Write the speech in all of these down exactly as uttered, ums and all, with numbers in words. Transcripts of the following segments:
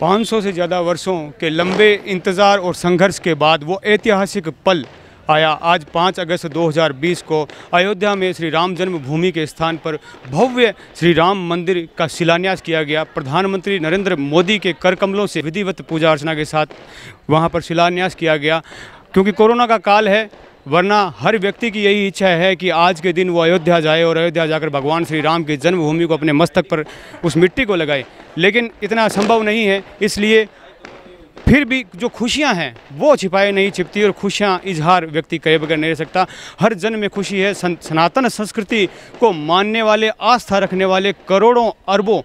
पाँच सौ से ज़्यादा वर्षों के लंबे इंतज़ार और संघर्ष के बाद वो ऐतिहासिक पल आया। आज पाँच अगस्त दो हज़ार बीस को अयोध्या में श्री राम जन्मभूमि के स्थान पर भव्य श्री राम मंदिर का शिलान्यास किया गया। प्रधानमंत्री नरेंद्र मोदी के कर कमलों से विधिवत पूजा अर्चना के साथ वहां पर शिलान्यास किया गया। क्योंकि कोरोना का काल है, वरना हर व्यक्ति की यही इच्छा है कि आज के दिन वो अयोध्या जाए और अयोध्या जाकर भगवान श्री राम की जन्मभूमि को अपने मस्तक पर उस मिट्टी को लगाए, लेकिन इतना संभव नहीं है। इसलिए फिर भी जो खुशियां हैं वो छिपाए नहीं छिपती और खुशियां इजहार व्यक्ति करे बगैर नहीं रह सकता। हर जन में खुशी है। सनातन संस्कृति को मानने वाले, आस्था रखने वाले करोड़ों अरबों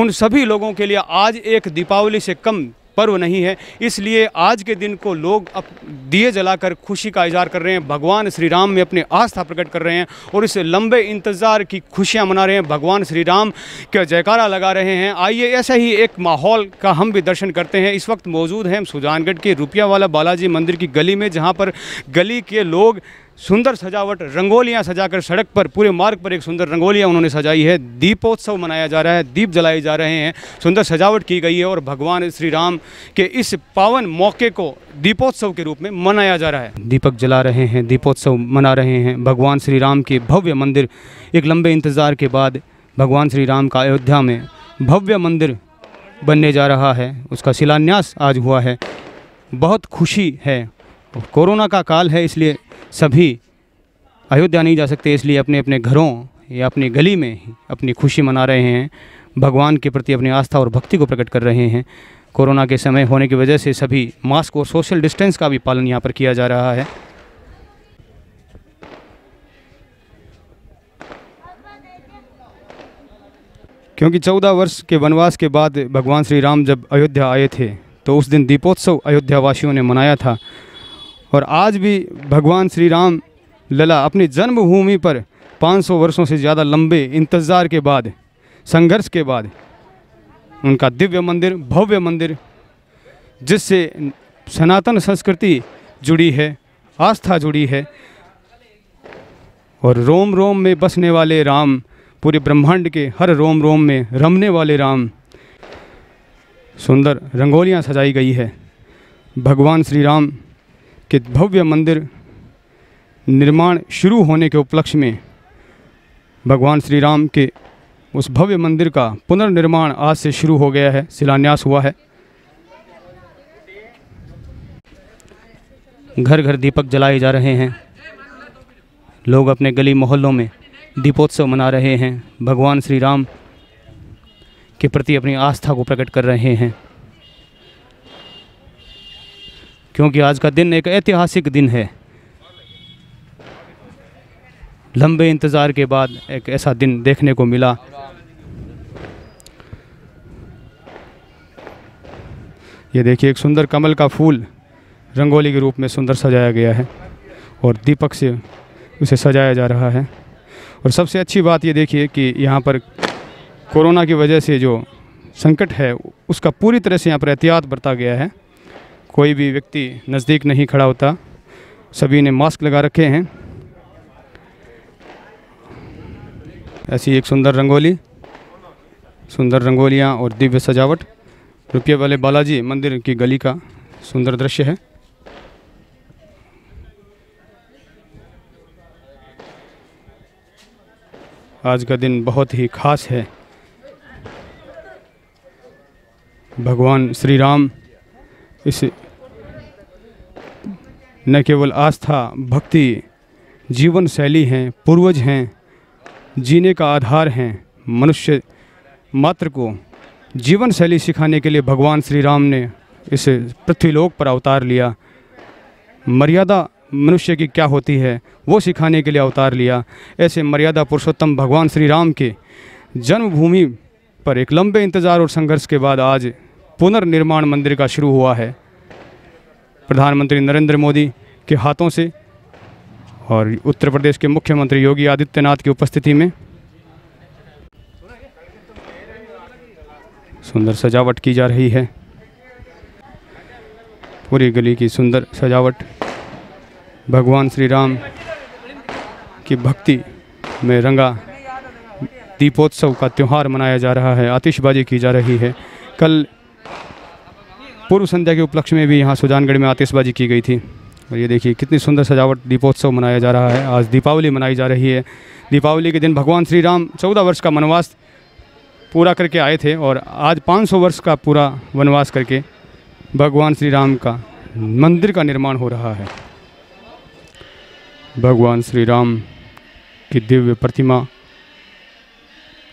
उन सभी लोगों के लिए आज एक दीपावली से कम पर्व नहीं है। इसलिए आज के दिन को लोग अब दिए जलाकर खुशी का इजहार कर रहे हैं, भगवान श्री राम में अपनी आस्था प्रकट कर रहे हैं और इस लंबे इंतज़ार की खुशियां मना रहे हैं, भगवान श्री राम का जयकारा लगा रहे हैं। आइए ऐसा ही एक माहौल का हम भी दर्शन करते हैं। इस वक्त मौजूद हैं हम सुजानगढ़ के रुपया वाला बालाजी मंदिर की गली में, जहाँ पर गली के लोग सुंदर सजावट रंगोलियां सजाकर सड़क पर पूरे मार्ग पर एक सुंदर रंगोलियां उन्होंने सजाई है। दीपोत्सव मनाया जा रहा है, दीप जलाए जा रहे हैं, सुंदर सजावट की गई है और भगवान श्री राम के इस पावन मौके को दीपोत्सव के रूप में मनाया जा रहा है। दीपक जला रहे हैं, दीपोत्सव मना रहे हैं। भगवान श्री राम के भव्य मंदिर, एक लंबे इंतज़ार के बाद भगवान श्री राम का अयोध्या में भव्य मंदिर बनने जा रहा है, उसका शिलान्यास आज हुआ है। बहुत खुशी है। कोरोना का काल है, इसलिए सभी अयोध्या नहीं जा सकते, इसलिए अपने अपने घरों या अपनी गली में ही अपनी खुशी मना रहे हैं, भगवान के प्रति अपनी आस्था और भक्ति को प्रकट कर रहे हैं। कोरोना के समय होने की वजह से सभी मास्क और सोशल डिस्टेंस का भी पालन यहाँ पर किया जा रहा है। क्योंकि चौदह वर्ष के वनवास के बाद भगवान श्री राम जब अयोध्या आए थे तो उस दिन दीपोत्सव अयोध्यावासियों ने मनाया था और आज भी भगवान श्री राम लला अपनी जन्मभूमि पर पाँच सौ वर्षों से ज़्यादा लंबे इंतज़ार के बाद, संघर्ष के बाद उनका दिव्य मंदिर, भव्य मंदिर जिससे सनातन संस्कृति जुड़ी है, आस्था जुड़ी है और रोम रोम में बसने वाले राम, पूरे ब्रह्मांड के हर रोम रोम में रमने वाले राम, सुंदर रंगोलियाँ सजाई गई है। भगवान श्री राम के भव्य मंदिर निर्माण शुरू होने के उपलक्ष्य में भगवान श्री राम के उस भव्य मंदिर का पुनर्निर्माण आज से शुरू हो गया है, शिलान्यास हुआ है। घर घर दीपक जलाए जा रहे हैं, लोग अपने गली मोहल्लों में दीपोत्सव मना रहे हैं, भगवान श्री राम के प्रति अपनी आस्था को प्रकट कर रहे हैं। क्योंकि आज का दिन एक ऐतिहासिक दिन है, लंबे इंतज़ार के बाद एक ऐसा दिन देखने को मिला। ये देखिए, एक सुंदर कमल का फूल रंगोली के रूप में सुंदर सजाया गया है और दीपक से उसे सजाया जा रहा है। और सबसे अच्छी बात ये देखिए कि यहाँ पर कोरोना की वजह से जो संकट है उसका पूरी तरह से यहाँ पर एहतियात बरता गया है। कोई भी व्यक्ति नज़दीक नहीं खड़ा होता, सभी ने मास्क लगा रखे हैं। ऐसी एक सुंदर रंगोली, सुंदर रंगोलियाँ और दिव्य सजावट रुपये वाले बालाजी मंदिर की गली का सुंदर दृश्य है। आज का दिन बहुत ही खास है। भगवान श्री राम इस न केवल आस्था, भक्ति, जीवन शैली हैं, पूर्वज हैं, जीने का आधार हैं। मनुष्य मात्र को जीवन शैली सिखाने के लिए भगवान श्री राम ने इस पृथ्वीलोक पर अवतार लिया। मर्यादा मनुष्य की क्या होती है वो सिखाने के लिए अवतार लिया। ऐसे मर्यादा पुरुषोत्तम भगवान श्री राम के जन्मभूमि पर एक लंबे इंतज़ार और संघर्ष के बाद आज पुनर्निर्माण मंदिर का शुरू हुआ है, प्रधानमंत्री नरेंद्र मोदी के हाथों से और उत्तर प्रदेश के मुख्यमंत्री योगी आदित्यनाथ की उपस्थिति में सुंदर सजावट की जा रही है। पूरी गली की सुंदर सजावट भगवान श्री राम की भक्ति में रंगा दीपोत्सव का त्यौहार मनाया जा रहा है। आतिशबाजी की जा रही है। कल पूर्व संध्या के उपलक्ष्य में भी यहाँ सुजानगढ़ में आतिशबाजी की गई थी। और ये देखिए कितनी सुंदर सजावट, दीपोत्सव मनाया जा रहा है। आज दीपावली मनाई जा रही है। दीपावली के दिन भगवान श्री राम चौदह वर्ष का वनवास पूरा करके आए थे और आज पाँच सौ वर्ष का पूरा वनवास करके भगवान श्री राम का मंदिर का निर्माण हो रहा है। भगवान श्री राम की दिव्य प्रतिमा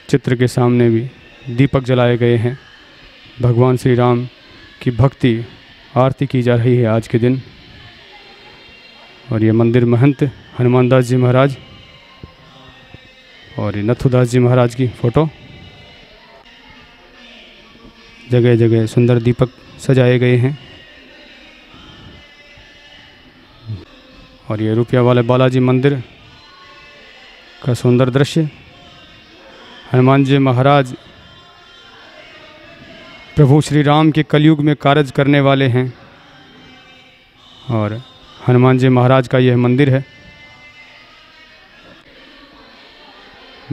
चित्र के सामने भी दीपक जलाए गए हैं। भगवान श्री राम की भक्ति आरती की जा रही है आज के दिन। और ये मंदिर महंत हनुमानदास जी महाराज और ये नथुदास जी महाराज की फ़ोटो। जगह जगह सुंदर दीपक सजाए गए हैं। और ये रुपया वाले बालाजी मंदिर का सुंदर दृश्य। हनुमान जी महाराज प्रभु श्री राम के कलयुग में कार्य करने वाले हैं और हनुमान जी महाराज का यह मंदिर है।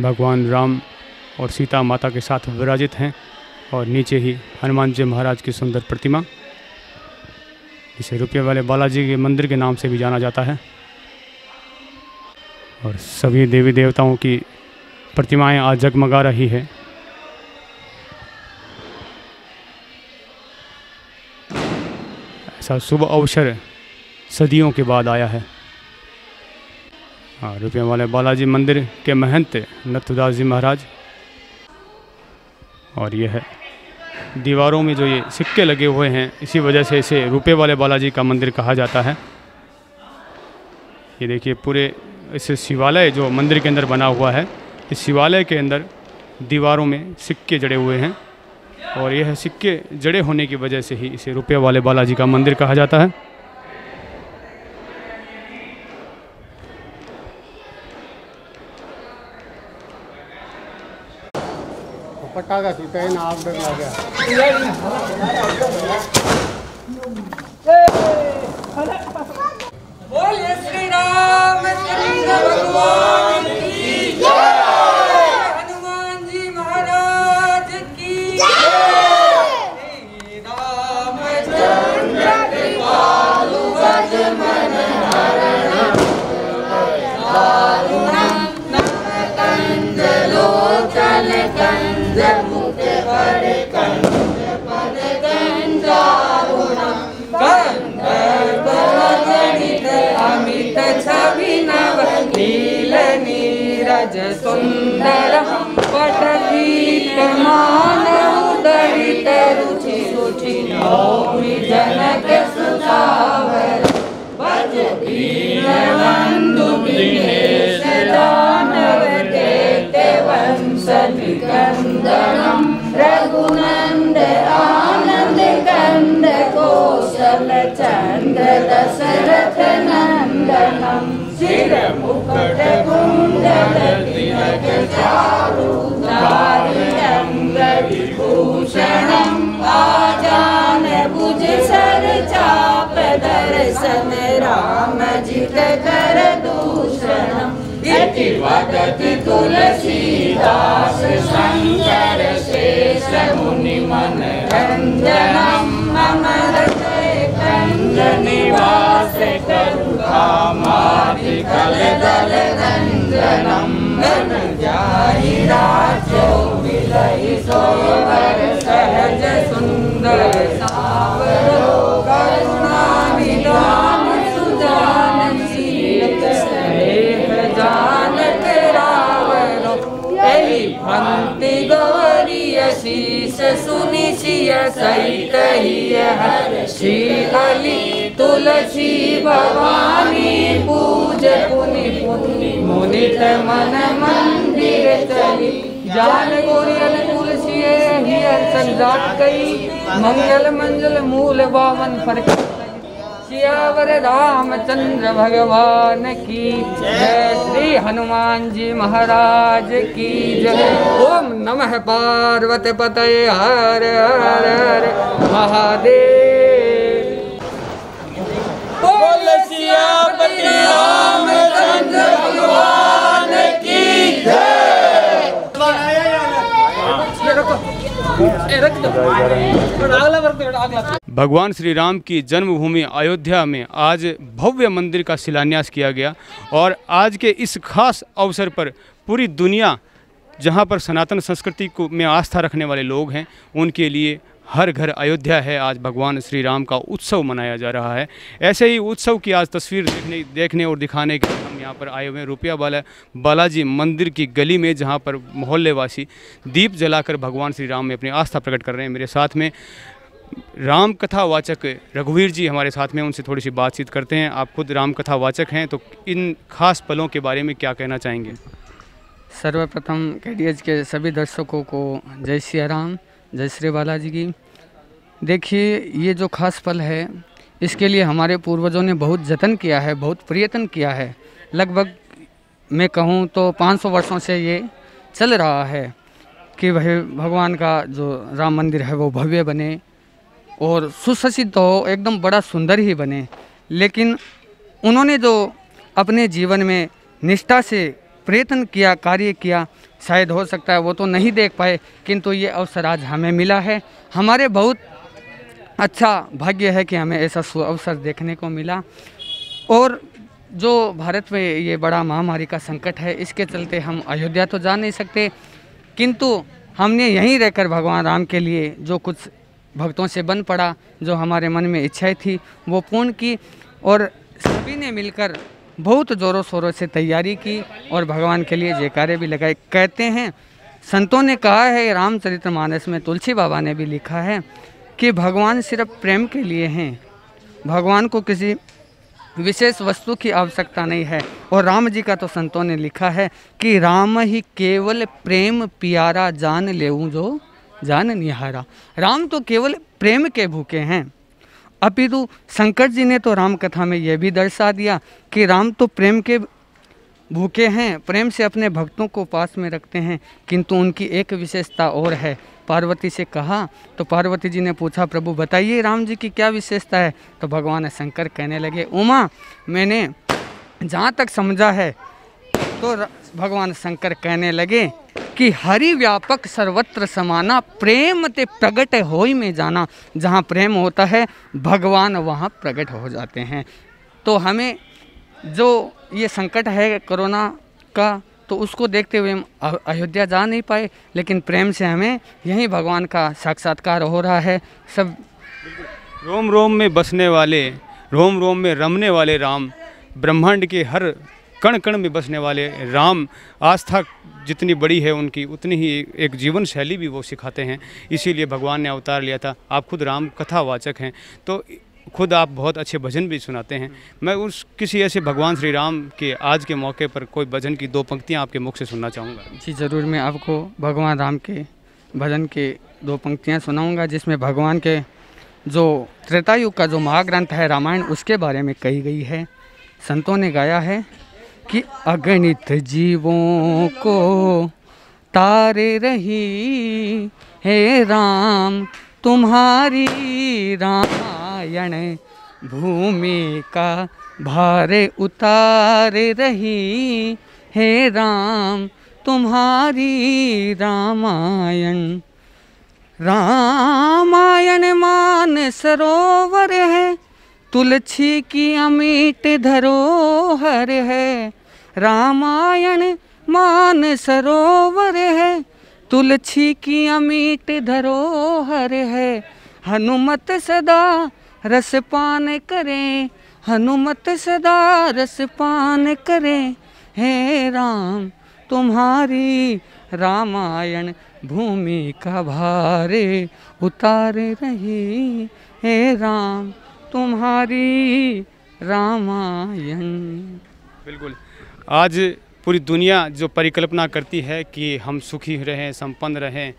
भगवान राम और सीता माता के साथ विराजित हैं और नीचे ही हनुमान जी महाराज की सुंदर प्रतिमा, इसे रुपये वाले बालाजी के मंदिर के नाम से भी जाना जाता है। और सभी देवी देवताओं की प्रतिमाएं आज जगमगा रही है। ऐसा शुभ अवसर सदियों के बाद आया है। और रुपये वाले बालाजी मंदिर के महंत नथुदास जी महाराज। और यह है दीवारों में जो ये सिक्के लगे हुए हैं, इसी वजह से इसे रुपए वाले बालाजी का मंदिर कहा जाता है। ये देखिए पूरे इस शिवालय जो मंदिर के अंदर बना हुआ है, इस शिवालय के अंदर दीवारों में सिक्के जड़े हुए हैं और यह सिक्के जड़े होने की वजह से ही इसे रुपए वाले बालाजी का मंदिर कहा जाता है। बोलिए श्री राम चंद्र भगवान की जय। हनुमान जी महाराज की जय। राम चंद्र कृपालु भज मन हरण। सुंदरम पटगीत मानवदरित रुचि रुचि नौमि जनक सुतावर। भज दीन बंधु दीनेश दानव केते वंश निकंदनम। रघुनंद आनंद कंद कौशल चंद्र दशरथ नंदनम। शिर मुकुट कुंडल विभूषणम। आजान भुज सर चाप दर्शन राम जित कर दूषणम। इति वदति तुलसीदास शंकर शेष मुनि मन रंजनम। मम हृदय कंद निवास करुणामार्ग कल दल रंजनम। जाहि राज्यो विलहि सोवर सहज सुंदर सावरो। करुणा निधान सुजान सीत स्नेह जानक रावलो। एहि भक्ति गौरी शीस सुनि सिय सहित हिय हर्षि अली। तुलसी भवानी पूज पुनि पुनि मुनित मन मन चली। जान कोरियल तुलसी ही अर्चन जात कई। मंगल मंगल मूल बावन फरक। सियावर रामचंद्र भगवान की जय। श्री हनुमान जी महाराज की जय। ओम नमः पार्वती पतये हर हर हर महादेव। बोले सियापति रामचंद्र भगवान की जय। भगवान श्री राम की जन्मभूमि अयोध्या में आज भव्य मंदिर का शिलान्यास किया गया और आज के इस खास अवसर पर पूरी दुनिया जहां पर सनातन संस्कृति को में आस्था रखने वाले लोग हैं उनके लिए हर घर अयोध्या है। आज भगवान श्री राम का उत्सव मनाया जा रहा है। ऐसे ही उत्सव की आज तस्वीर देखने देखने और दिखाने के लिए हम यहाँ पर आए हुए हैं रुपया वाला बालाजी मंदिर की गली में, जहाँ पर मोहल्लेवासी दीप जलाकर भगवान श्री राम में अपनी आस्था प्रकट कर रहे हैं। मेरे साथ में राम कथा वाचक रघुवीर जी हमारे साथ में, उनसे थोड़ी सी बातचीत करते हैं। आप खुद राम कथा वाचक हैं तो इन खास पलों के बारे में क्या कहना चाहेंगे? सर्वप्रथम केडीएच के सभी दर्शकों को जय सिया राम, जय श्री बालाजी की। देखिए ये जो खास पल है इसके लिए हमारे पूर्वजों ने बहुत जतन किया है, बहुत प्रयत्न किया है। लगभग मैं कहूँ तो पाँच सौ वर्षों से ये चल रहा है कि वह भगवान का जो राम मंदिर है वो भव्य बने और सुसज्जित हो, एकदम बड़ा सुंदर ही बने। लेकिन उन्होंने जो अपने जीवन में निष्ठा से प्रयत्न किया, कार्य किया, शायद हो सकता है वो तो नहीं देख पाए, किंतु ये अवसर आज हमें मिला है। हमारे बहुत अच्छा भाग्य है कि हमें ऐसा अवसर देखने को मिला। और जो भारत में ये बड़ा महामारी का संकट है इसके चलते हम अयोध्या तो जा नहीं सकते, किंतु हमने यहीं रहकर भगवान राम के लिए जो कुछ भक्तों से बन पड़ा, जो हमारे मन में इच्छाएँ थी वो पूर्ण की और सभी ने मिलकर बहुत जोरों शोरों से तैयारी की और भगवान के लिए जयकारे भी लगाए। कहते हैं, संतों ने कहा है, रामचरितमानस में तुलसी बाबा ने भी लिखा है कि भगवान सिर्फ प्रेम के लिए हैं, भगवान को किसी विशेष वस्तु की आवश्यकता नहीं है। और राम जी का तो संतों ने लिखा है कि राम ही केवल प्रेम प्यारा, जान लेऊं जो जान निहारा। राम तो केवल प्रेम के भूखे हैं। अपितु शंकर जी ने तो राम कथा में यह भी दर्शा दिया कि राम तो प्रेम के भूखे हैं, प्रेम से अपने भक्तों को पास में रखते हैं। किंतु उनकी एक विशेषता और है। पार्वती से कहा तो पार्वती जी ने पूछा, प्रभु बताइए राम जी की क्या विशेषता है? तो भगवान शंकर कहने लगे, उमा मैंने जहाँ तक समझा है, तो भगवान शंकर कहने लगे कि हरि व्यापक सर्वत्र समाना, प्रेम ते प्रगट होई में जाना। जहाँ प्रेम होता है भगवान वहाँ प्रगट हो जाते हैं। तो हमें जो ये संकट है कोरोना का, तो उसको देखते हुए हम अयोध्या जा नहीं पाए, लेकिन प्रेम से हमें यहीं भगवान का साक्षात्कार हो रहा है। सब रोम रोम में बसने वाले, रोम रोम में रमने वाले राम, ब्रह्मांड के हर कण कण में बसने वाले राम, आस्था जितनी बड़ी है उनकी उतनी ही एक जीवन शैली भी वो सिखाते हैं। इसीलिए भगवान ने अवतार लिया था। आप खुद राम कथावाचक हैं तो खुद आप बहुत अच्छे भजन भी सुनाते हैं। मैं उस किसी ऐसे भगवान श्री राम के आज के मौके पर कोई भजन की दो पंक्तियां आपके मुख से सुनना चाहूँगा। जी ज़रूर, मैं आपको भगवान राम के भजन के दो पंक्तियाँ सुनाऊँगा जिसमें भगवान के जो त्रेतायुग का जो महाग्रंथ है रामायण, उसके बारे में कही गई है। संतों ने गाया है कि अगणित जीवों को तारे रही हे राम तुम्हारी रामायण, भूमि का भारे उतारे रही हे राम तुम्हारी रामायण। रामायण मान सरोवर है, तुलसी की अमिट धरोहर है। रामायण मान सरोवर है, तुलसी की अमिट धरोहर है। हनुमत सदा रस पान करें, हनुमत सदा रस पान करें, हे राम तुम्हारी रामायण, भूमि का भारे उतार रही हे राम तुम्हारी रामायण। बिल्कुल, आज पूरी दुनिया जो परिकल्पना करती है कि हम सुखी रहें, संपन्न रहें,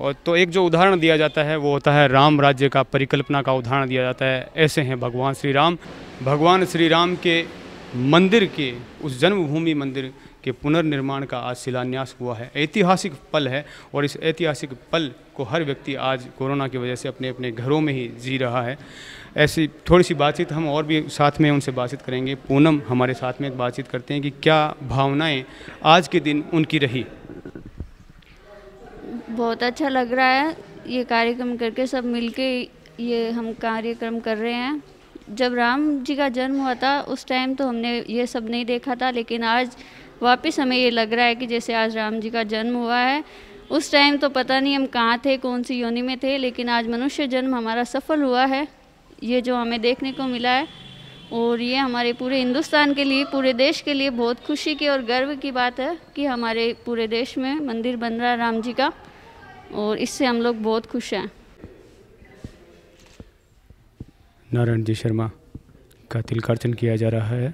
और तो एक जो उदाहरण दिया जाता है वो होता है राम राज्य का, परिकल्पना का उदाहरण दिया जाता है। ऐसे हैं भगवान श्री राम। भगवान श्री राम के मंदिर के, उस जन्मभूमि मंदिर के पुनर्निर्माण का आज शिलान्यास हुआ है। ऐतिहासिक पल है और इस ऐतिहासिक पल को हर व्यक्ति आज कोरोना की वजह से अपने अपने घरों में ही जी रहा है। ऐसी थोड़ी सी बातचीत हम और भी साथ में उनसे बातचीत करेंगे। पूनम हमारे साथ में बातचीत करते हैं कि क्या भावनाएं आज के दिन उनकी रही। बहुत अच्छा लग रहा है ये कार्यक्रम करके, सब मिलके ये हम कार्यक्रम कर रहे हैं। जब राम जी का जन्म हुआ था उस टाइम तो हमने ये सब नहीं देखा था, लेकिन आज वापस हमें ये लग रहा है कि जैसे आज राम जी का जन्म हुआ है। उस टाइम तो पता नहीं हम कहाँ थे, कौन सी योनि में थे, लेकिन आज मनुष्य जन्म हमारा सफल हुआ है, ये जो हमें देखने को मिला है। और ये हमारे पूरे हिंदुस्तान के लिए, पूरे देश के लिए बहुत खुशी की और गर्व की बात है कि हमारे पूरे देश में मंदिर बन रहा है राम जी का, और इससे हम लोग बहुत खुश हैं। नारायण जी शर्मा का तिलकार्चन किया जा रहा है।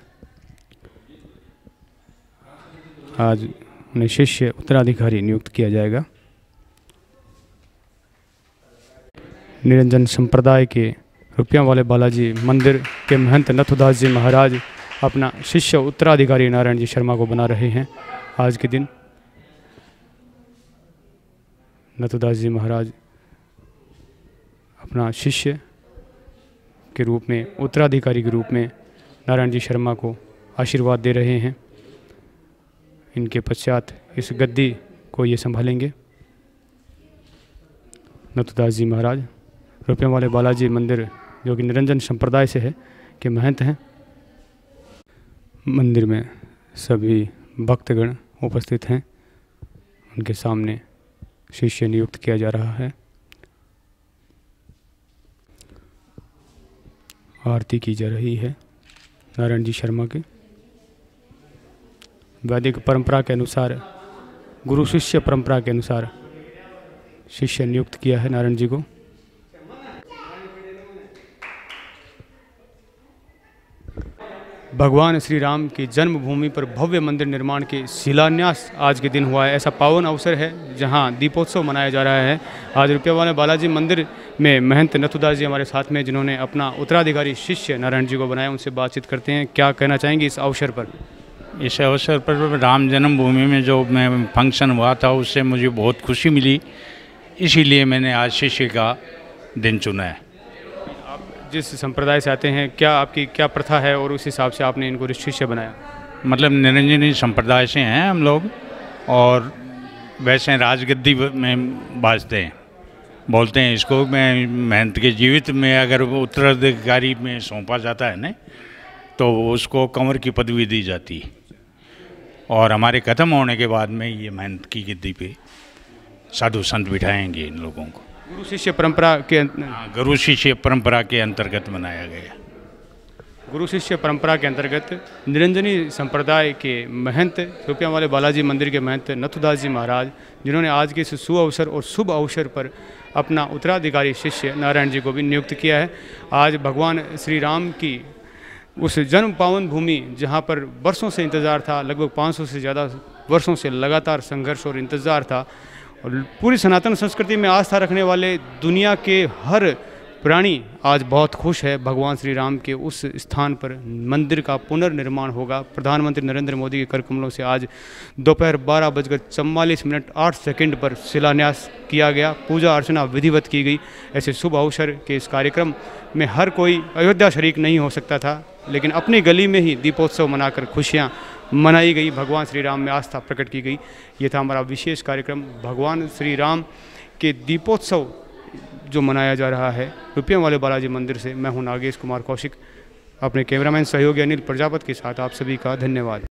आज उन्हें शिष्य उत्तराधिकारी नियुक्त किया जाएगा। निरंजन संप्रदाय के रुपया वाले बालाजी मंदिर के महंत नथुदास जी महाराज अपना शिष्य उत्तराधिकारी नारायण जी शर्मा को बना रहे हैं। आज के दिन नथुदास जी महाराज अपना शिष्य के रूप में, उत्तराधिकारी के रूप में नारायण जी शर्मा को आशीर्वाद दे रहे हैं। इनके पश्चात इस गद्दी को ये संभालेंगे। नथुदास जी महाराज रुपये वाले बालाजी मंदिर, जो कि निरंजन संप्रदाय से है, के महंत हैं। मंदिर में सभी भक्तगण उपस्थित हैं। उनके सामने शिष्य नियुक्त किया जा रहा है। आरती की जा रही है नारायण जी शर्मा के। वैदिक परंपरा के अनुसार, गुरु शिष्य परंपरा के अनुसार शिष्य नियुक्त किया है नारायण जी को। भगवान श्री राम की जन्मभूमि पर भव्य मंदिर निर्माण के शिलान्यास आज के दिन हुआ है। ऐसा पावन अवसर है जहां दीपोत्सव मनाया जा रहा है। आज रुपया वाले बालाजी मंदिर में महंत नथुदास जी हमारे साथ में, जिन्होंने अपना उत्तराधिकारी शिष्य नारायण जी को बनाया, उनसे बातचीत करते हैं। क्या कहना चाहेंगे इस अवसर पर? इस अवसर पर राम जन्मभूमि में जो मैं फंक्शन हुआ था उससे मुझे बहुत खुशी मिली, इसीलिए मैंने आज शिष्य का दिन चुना है। आप जिस संप्रदाय से आते हैं, क्या आपकी क्या प्रथा है और उस हिसाब से आपने इनको शिष्य बनाया? मतलब निरंजनी संप्रदाय से हैं हम लोग, और वैसे राजगद्दी में बाजते हैं, बोलते हैं इसको। मैं महंत के जीवित में अगर उत्तराधिकारी में सौंपा जाता है न, तो उसको कंवर की पदवी दी जाती है, और हमारे खत्म होने के बाद में ये महंत की गद्दी पे साधु संत बिठाएंगे इन लोगों को। गुरु शिष्य परंपरा के गुरु शिष्य परंपरा के अंतर्गत मनाया गया। गुरु शिष्य परंपरा के अंतर्गत निरंजनी संप्रदाय के महंत रुपया वाले बालाजी मंदिर के महंत नथुदास जी महाराज, जिन्होंने आज के इस सु अवसर और शुभ अवसर पर अपना उत्तराधिकारी शिष्य नारायण जी को भी नियुक्त किया है। आज भगवान श्री राम की उस जन्म पावन भूमि, जहाँ पर वर्षों से इंतज़ार था, लगभग पाँच सौ से ज़्यादा वर्षों से लगातार संघर्ष और इंतज़ार था, और पूरी सनातन संस्कृति में आस्था रखने वाले दुनिया के हर प्राणी आज बहुत खुश है। भगवान श्री राम के उस स्थान पर मंदिर का पुनर्निर्माण होगा। प्रधानमंत्री नरेंद्र मोदी के कर कमलों से आज दोपहर बारह बजकर चवालीस मिनट आठ सेकेंड पर शिलान्यास किया गया। पूजा अर्चना विधिवत की गई। ऐसे शुभ अवसर के इस कार्यक्रम में हर कोई अयोध्या शरीक नहीं हो सकता था, लेकिन अपनी गली में ही दीपोत्सव मनाकर खुशियाँ मनाई गई, भगवान श्री राम में आस्था प्रकट की गई। ये था हमारा विशेष कार्यक्रम। भगवान श्री राम के दीपोत्सव जो मनाया जा रहा है रुपया वाले बालाजी मंदिर से, मैं हूँ नागेश कुमार कौशिक, अपने कैमरामैन सहयोगी अनिल प्रजापत के साथ। आप सभी का धन्यवाद।